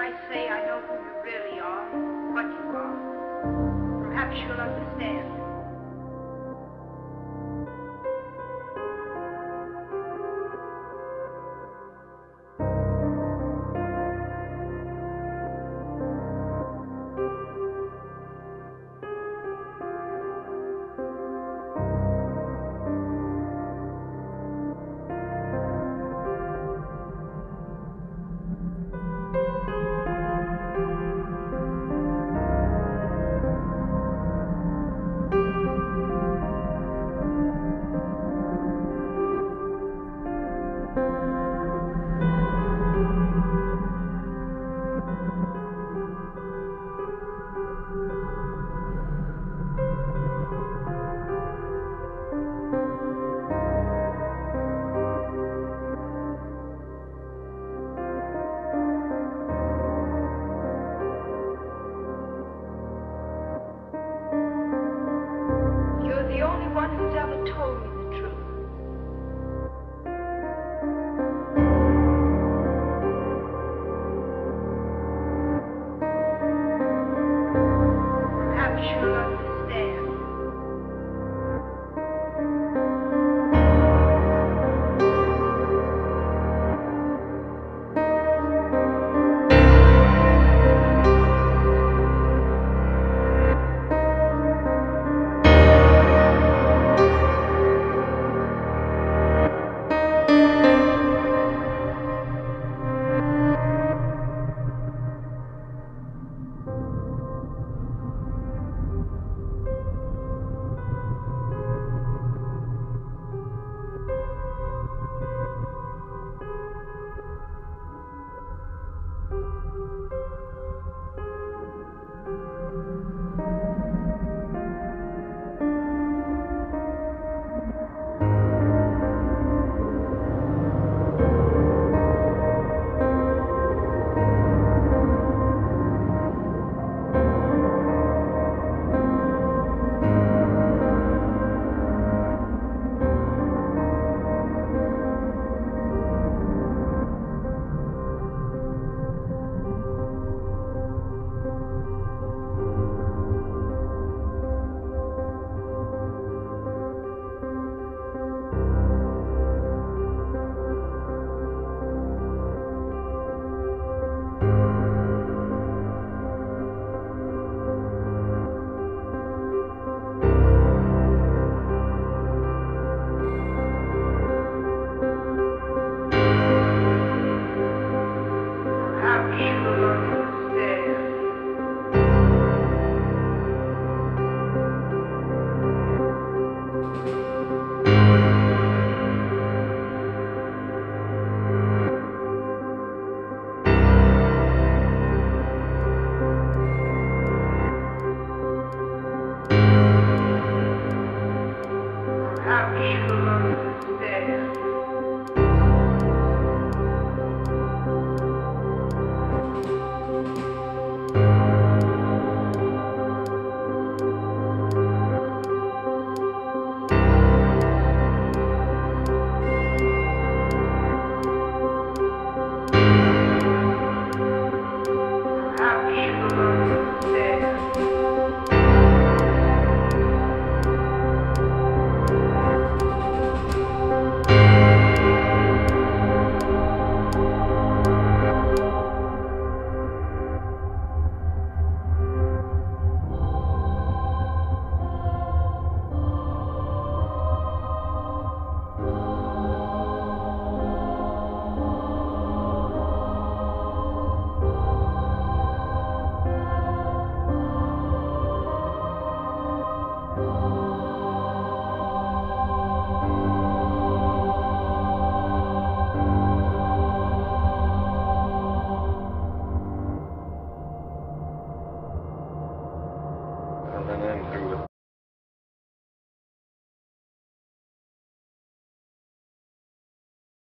I say I know who you really are, what you are, perhaps you'll understand.